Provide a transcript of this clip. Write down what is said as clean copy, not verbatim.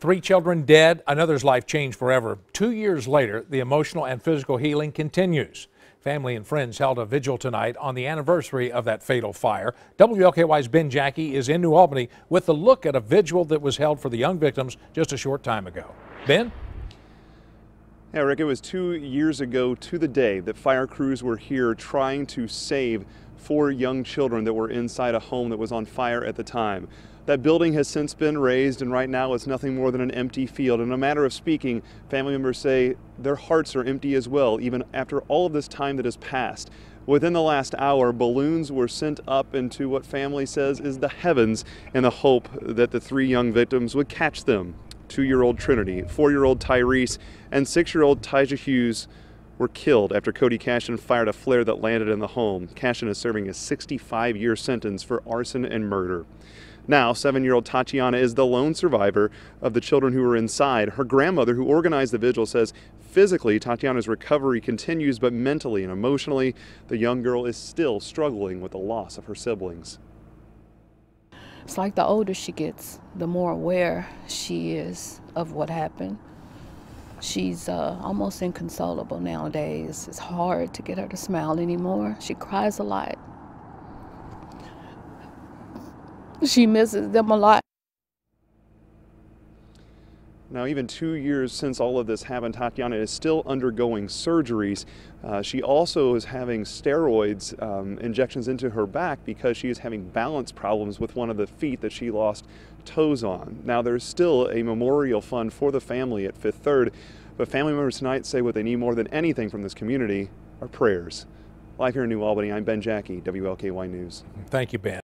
3 children dead, another's life changed forever. 2 years later, the emotional and physical healing continues. Family and friends held a vigil tonight on the anniversary of that fatal fire. WLKY's Ben Jackie is in New Albany with a look at a vigil that was held for the young victims just a short time ago. Ben? Yeah, Rick, it was 2 years ago to the day that fire crews were here trying to save 4 young children that were inside a home that was on fire at the time. That building has since been razed, and right now it's nothing more than an empty field. In a matter of speaking, family members say their hearts are empty as well, even after all of this time that has passed. Within the last hour, balloons were sent up into what family says is the heavens in the hope that the 3 young victims would catch them. 2-year-old Trinity, 4-year-old Tyrese, and 6-year-old Tija Hughes were killed after Cody Cashion fired a flare that landed in the home. Cashion is serving a 65-year sentence for arson and murder. Now, 7-year-old Tatiana is the lone survivor of the children who were inside. Her grandmother, who organized the vigil, says physically Tatiana's recovery continues, but mentally and emotionally, the young girl is still struggling with the loss of her siblings. It's like the older she gets, the more aware she is of what happened. She's almost inconsolable nowadays. It's hard to get her to smile anymore. She cries a lot. She misses them a lot. Now, even 2 years since all of this happened, Tatiana is still undergoing surgeries. She also is having steroids injections into her back because she is having balance problems with one of the feet that she lost toes on. Now, there's still a memorial fund for the family at Fifth Third, but family members tonight say what they need more than anything from this community are prayers. Live here in New Albany, I'm Ben Jackie, WLKY News. Thank you, Ben.